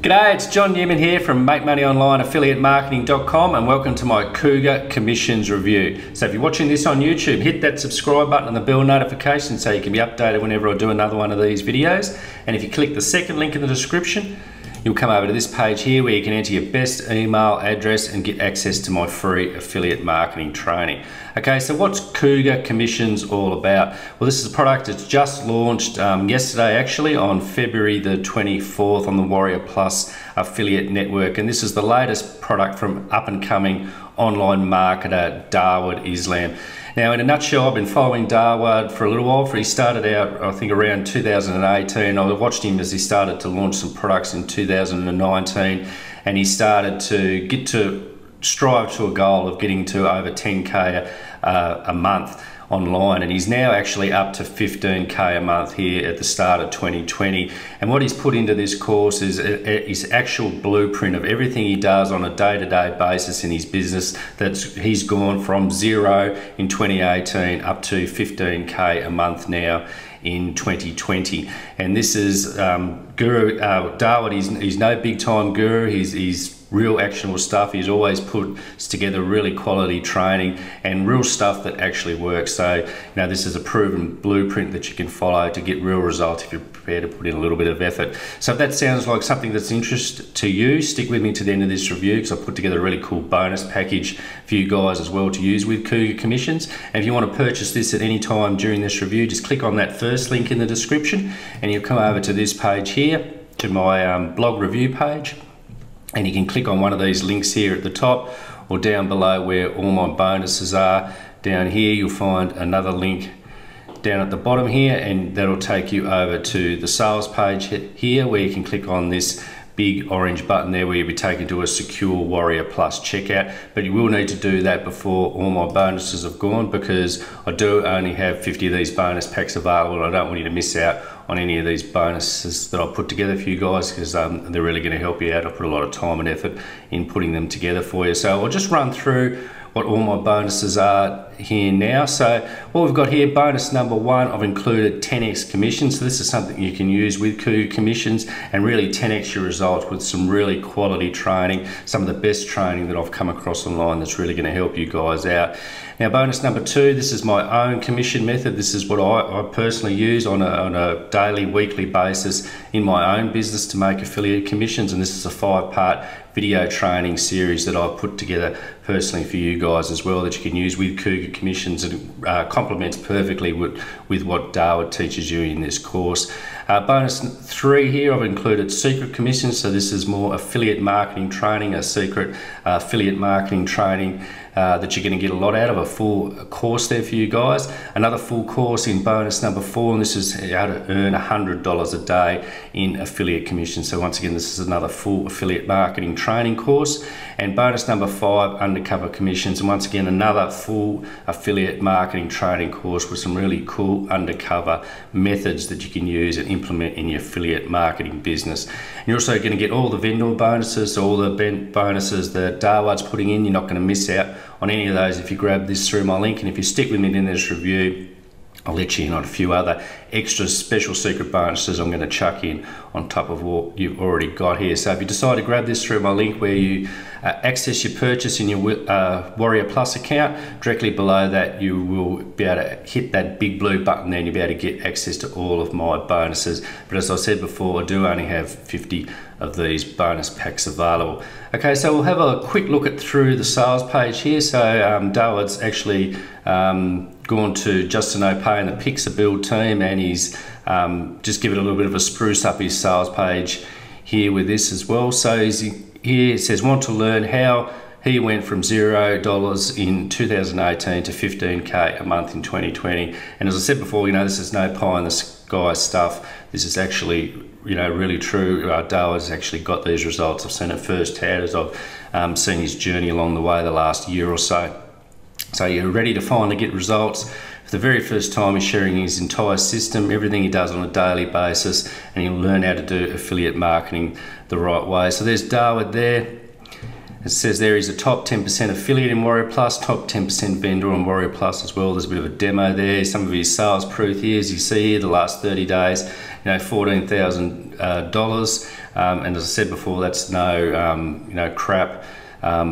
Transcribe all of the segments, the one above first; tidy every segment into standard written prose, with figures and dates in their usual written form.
G'day, it's John Newman here from MakeMoneyOnlineAffiliateMarketing.com and welcome to my Cougar Commissions review. So if you're watching this on YouTube, hit that subscribe button and the bell notification so you can be updated whenever I do another one of these videos. And if you click the second link in the description, you'll come over to this page here where you can enter your best email address and get access to my free affiliate marketing training. Okay, so what's Cougar Commissions all about? Well, this is a product that's just launched yesterday, actually, on February the 24th on the Warrior Plus affiliate network. And this is the latest product from up-and-coming online marketer Dawud Islam. Now, in a nutshell, I've been following Dawud for a little while. He started out, I think, around 2018. I watched him as he started to launch some products in 2019, and he started to strive to a goal of getting to over 10K a month online, and he's now actually up to 15K a month here at the start of 2020. And what he's put into this course is his actual blueprint of everything he does on a day-to-day basis in his business. He's gone from zero in 2018 up to 15K a month now in 2020. And this is Dawud. He's no big-time guru. He's real actionable stuff. He's always put together really quality training and real stuff that actually works. So, you know, this is a proven blueprint that you can follow to get real results if you're prepared to put in a little bit of effort. So if that sounds like something that's interest to you, stick with me to the end of this review because I've put together a really cool bonus package for you guys as well to use with Cougar Commissions. And if you want to purchase this at any time during this review, just click on that first link in the description and you'll come over to this page here, to my blog review page. And you can click on one of these links here at the top or down below where all my bonuses are. Down here, you'll find another link down at the bottom here, and that'll take you over to the sales page here where you can click on this big orange button there where you'll be taken to a secure Warrior Plus checkout. But you will need to do that before all my bonuses have gone, because I do only have 50 of these bonus packs available. I don't want you to miss out on any of these bonuses that I put together for you guys, because they're really going to help you out. I put a lot of time and effort in putting them together for you. So I'll just run through what all my bonuses are here now. So what we've got here, bonus number one, I've included 10x commissions. So this is something you can use with Cougar Commissions and really 10x your results with some really quality training, some of the best training that I've come across online that's really going to help you guys out. Now, bonus number two, this is my own commission method. This is what I personally use on a daily, weekly basis in my own business to make affiliate commissions, and this is a five-part video training series that I've put together personally for you guys as well that you can use with Cougar Commissions, and complements perfectly with what Dawud teaches you in this course. Bonus three here, I've included secret commissions. So this is more affiliate marketing training, a secret affiliate marketing training that you're going to get a lot out of, a full course there for you guys. Another full course in bonus number four, and this is how to earn $100 a day in affiliate commissions. So once again, this is another full affiliate marketing training course. And bonus number five, undercover commissions, and once again another full affiliate marketing training course with some really cool undercover methods that you can use and implement in your affiliate marketing business. And you're also going to get all the vendor bonuses, all the bonuses that Dawud's putting in. You're not going to miss out on any of those if you grab this through my link, and if you stick with me in this review, I'll let you in on a few other extra special secret bonuses I'm going to chuck in on top of what you've already got here. So if you decide to grab this through my link where you access your purchase in your Warrior Plus account, directly below that you will be able to hit that big blue button there and you'll be able to get access to all of my bonuses. But as I said before, I do only have 50 of these bonus packs available. Okay, so we'll have a quick look at through the sales page here. So Dawud's actually gone to Justin O'Pay and the Pixabuild team, and he's just given a little bit of a spruce up his sales page here with this as well. So here it says, want to learn how he went from $0 in 2018 to 15K a month in 2020. And as I said before, you know, this is no pie in the sky stuff. This is actually, you know, really true. Dawud's actually got these results. I've seen it firsthand as I've seen his journey along the way the last year or so. So you're ready to finally get results. For the very first time, he's sharing his entire system, everything he does on a daily basis, and he'll learn how to do affiliate marketing the right way. So there's Dawud there. It says there he's a top 10% affiliate in Warrior Plus, top 10% vendor on Warrior Plus as well. There's a bit of a demo there. Some of his sales proof here, as you see here, the last 30 days, you know, 14,000 $100, and as I said before, that's no crap,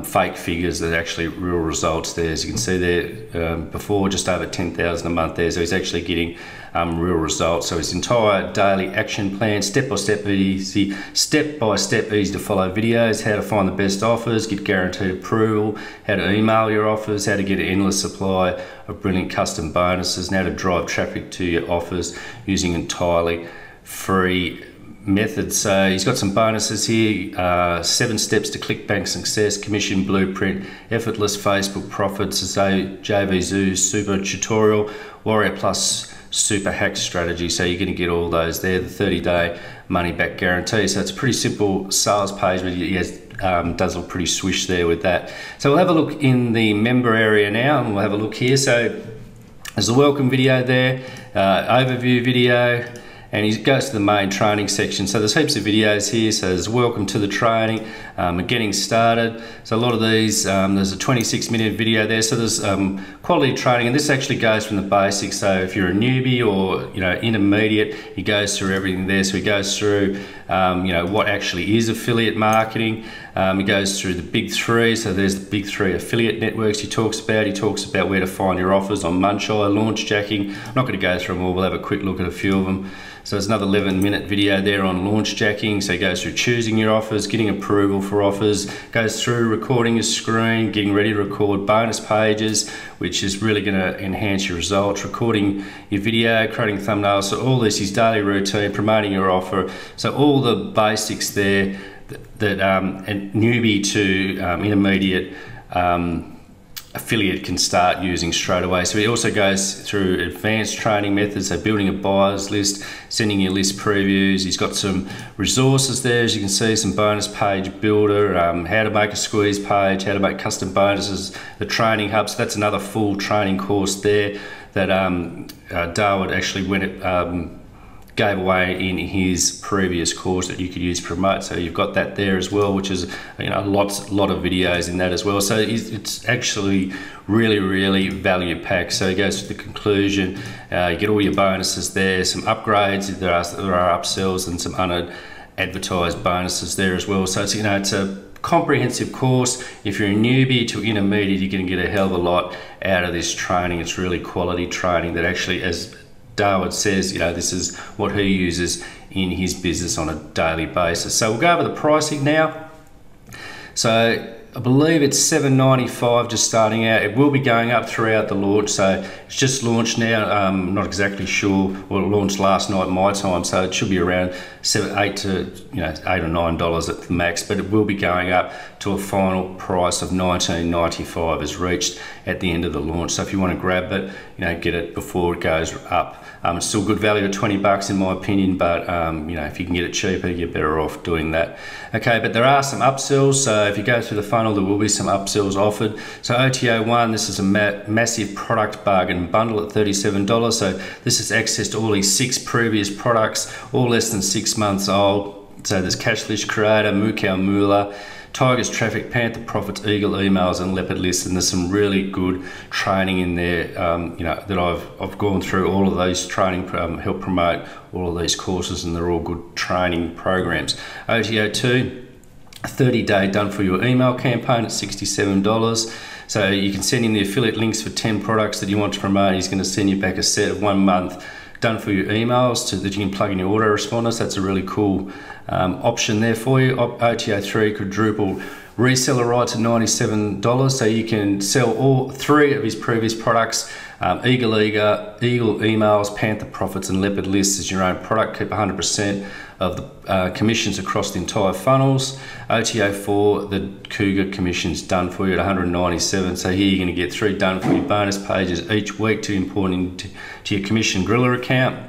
fake figures. That are actually real results there. As you can see there, before just over 10,000 a month there. So he's actually getting real results. So his entire daily action plan, step by step, easy to follow videos, how to find the best offers, get guaranteed approval, how to email your offers, how to get an endless supply of brilliant custom bonuses, and how to drive traffic to your offers using entirely free method. So he's got some bonuses here, 7 steps to ClickBank success, commission blueprint, effortless Facebook profits, JVZoo super tutorial, Warrior Plus super hack strategy. So you're going to get all those there, the 30-day money back guarantee. So it's a pretty simple sales page, but he has does look pretty swish there with that. So we'll have a look in the member area now, and we'll have a look here. So there's a welcome video there, overview video, and he goes to the main training section. So there's heaps of videos here. So there's welcome to the training, and getting started. So a lot of these, there's a 26-minute video there. So there's quality training, and this actually goes from the basics. So if you're a newbie or intermediate, he goes through everything there. So he goes through what actually is affiliate marketing. He goes through the big three. So there's the big three affiliate networks he talks about. He talks about where to find your offers on Munchai, launch jacking. I'm not going to go through them all. We'll have a quick look at a few of them. So there's another 11-minute video there on launch jacking. So it goes through choosing your offers, getting approval for offers, goes through recording your screen, getting ready to record bonus pages, which is really going to enhance your results, recording your video, creating thumbnails. So all this is daily routine, promoting your offer. So all the basics there that a newbie to intermediate affiliate can start using straight away. So he also goes through advanced training methods, so building a buyers list, sending your list previews. He's got some resources there, as you can see, some bonus page builder, how to make a squeeze page, how to make custom bonuses, the training hub. So that's another full training course there that Dawud actually gave away in his previous course that you could use to promote. So you've got that there as well, which is a lot of videos in that as well. So it's actually really value packed. So it goes to the conclusion, you get all your bonuses there, some upgrades, there are upsells, and some unadvertised bonuses there as well. So it's, it's a comprehensive course. If you're a newbie to intermediate, you're going to get a hell of a lot out of this training. It's really quality training that actually, as Dawud says, this is what he uses in his business on a daily basis. So we'll go over the pricing now. So I believe it's $7.95 just starting out. It will be going up throughout the launch. So it's just launched now. I'm not exactly sure. Well, it launched last night my time, so it should be around $8 to $9 at the max. But it will be going up to a final price of $19.95 is reached at the end of the launch. So if you want to grab it, get it before it goes up. It's still good value at $20 in my opinion, but if you can get it cheaper, you're better off doing that. Okay, but there are some upsells. So if you go through the funnel, there will be some upsells offered. So OTA1, this is a massive product bargain bundle at $37. So this is access to all these 6 previous products, all less than 6 months old. So there's Cashlish Creator, Mukow Moolah, Tigers Traffic, Panther Profits, Eagle Emails, and Leopard List. And there's some really good training in there, that I've gone through all of those training, help promote all of these courses, and they're all good training programs. OTA2, 30-day done-for-you email campaign at $67. So you can send in the affiliate links for 10 products that you want to promote. He's going to send you back a set of 1-month done-for-you emails that you can plug in your autoresponders. That's a really cool option there for you. OTA3, quadruple reseller rights at $97. So you can sell all 3 of his previous products, Eagle Emails, Panther Profits, and Leopard Lists as your own product. Keep 100% of the commissions across the entire funnels. OTA4, the Cougar Commissions done for you at $197. So here you're going to get 3 done for you bonus pages each week to import into your commission driller account.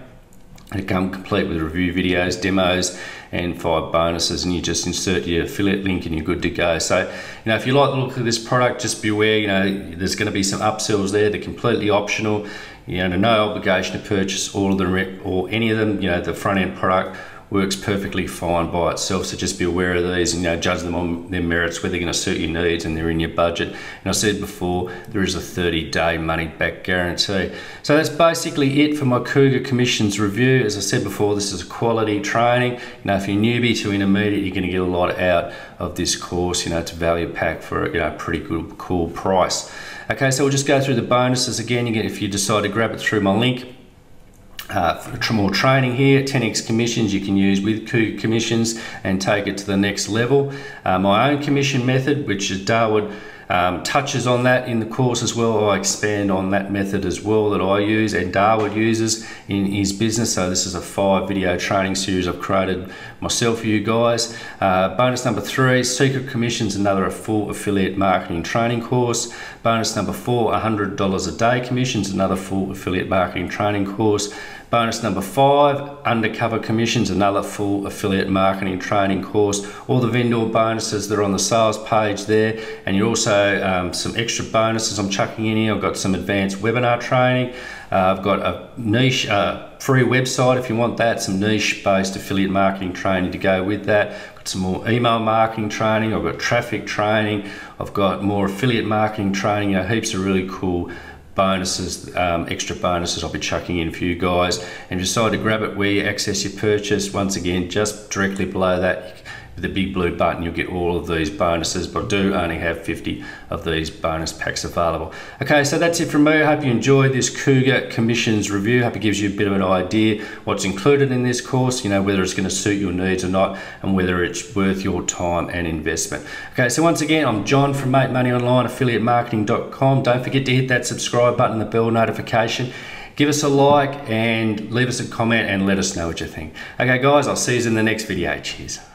It'll come complete with review videos, demos, and 5 bonuses, and you just insert your affiliate link and you're good to go. So, if you like the look of this product, just beware, there's going to be some upsells there. They're completely optional. No obligation to purchase all of them or any of them. The front end product works perfectly fine by itself. So just be aware of these and, you know, judge them on their merits, where they're going to suit your needs and they're in your budget. And I said before, there is a 30-day money back guarantee. So that's basically it for my Cougar Commissions review. As I said before, this is quality training. You know, if you're newbie to intermediate, you're going to get a lot out of this course. You know, it's a value pack for, you know, a pretty good, cool price. Okay, so we'll just go through the bonuses again. You get, if you decide to grab it through my link, for more training here, 10x commissions you can use with Cougar Commissions and take it to the next level. My own commission method, which is Dawud touches on that in the course as well. I expand on that method as well that I use and Dawud uses in his business. So this is a 5-video training series I've created myself for you guys. Bonus number 3, Secret Commissions, another full affiliate marketing training course. Bonus number 4, $100 a day commissions, another full affiliate marketing training course. Bonus number 5, Undercover Commissions, another full affiliate marketing training course. All the vendor bonuses that are on the sales page there, and you're also some extra bonuses I'm chucking in here. I've got some advanced webinar training. I've got a niche free website if you want that, some niche-based affiliate marketing training to go with that. I've got some more email marketing training. I've got traffic training. I've got more affiliate marketing training. You know, heaps of really cool bonuses, extra bonuses I'll be chucking in for you guys. And if you decide to grab it, where you access your purchase, once again, just directly below that, the big blue button, you'll get all of these bonuses, but I do only have 50 of these bonus packs available. Okay, so that's it from me. I hope you enjoyed this Cougar Commissions review. Hope it gives you a bit of an idea what's included in this course, you know, whether it's going to suit your needs or not, and whether it's worth your time and investment. Okay, so once again, I'm John from MakeMoneyOnlineAffiliateMarketing.com. Don't forget to hit that subscribe button, the bell notification. Give us a like and leave us a comment and let us know what you think. Okay, guys, I'll see you in the next video. Cheers.